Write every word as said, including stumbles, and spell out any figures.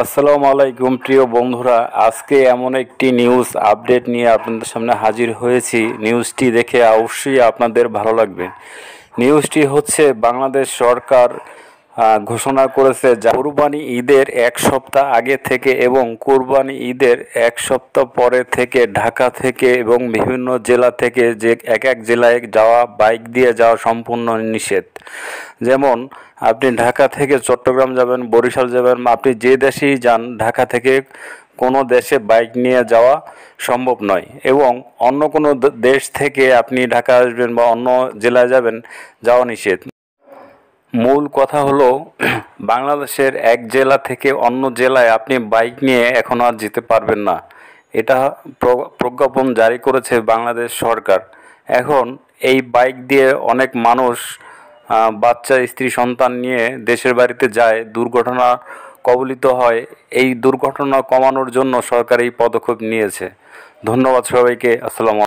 আসসালামু আলাইকুম প্রিয় বন্ধুরা, আজকে এমন একটি নিউজ আপডেট নিয়ে আপনাদের সামনে হাজির হয়েছি। নিউজটি দেখে অবশ্যই আপনাদের ভালো লাগবে। নিউজটি হচ্ছে বাংলাদেশ সরকার ঘোষণা করেছে কুরবানি ঈদের এক সপ্তাহ আগে থেকে এবং কুরবানি ঈদের এক সপ্তাহ পরে থেকে ঢাকা থেকে এবং বিভিন্ন জেলা থেকে যে এক এক জেলায় যাওয়া বাইক দিয়ে যাওয়া সম্পূর্ণ নিষেধ। যেমন আপনি ঢাকা থেকে চট্টগ্রাম যাবেন, বরিশাল যাবেন, আপনি যে দেশেই যান, ঢাকা থেকে কোনো দেশে বাইক নিয়ে যাওয়া সম্ভব নয়। এবং অন্য কোনো দেশ থেকে আপনি ঢাকা আসবেন বা অন্য জেলায় যাবেন, যাওয়া নিষেধ। মূল কথা হলো বাংলাদেশের এক জেলা থেকে অন্য জেলায় আপনি বাইক নিয়ে এখন আর যেতে পারবেন না। এটা প্রজ্ঞাপন জারি করেছে বাংলাদেশ সরকার। এখন এই বাইক দিয়ে অনেক মানুষ বাচ্চা স্ত্রী সন্তান নিয়ে দেশের বাড়িতে যায়, দুর্ঘটনা কবলিত হয়। এই দুর্ঘটনা কমানোর জন্য সরকার এই পদক্ষেপ নিয়েছে। ধন্যবাদ সবাইকে। আসসালামু আলাইকুম।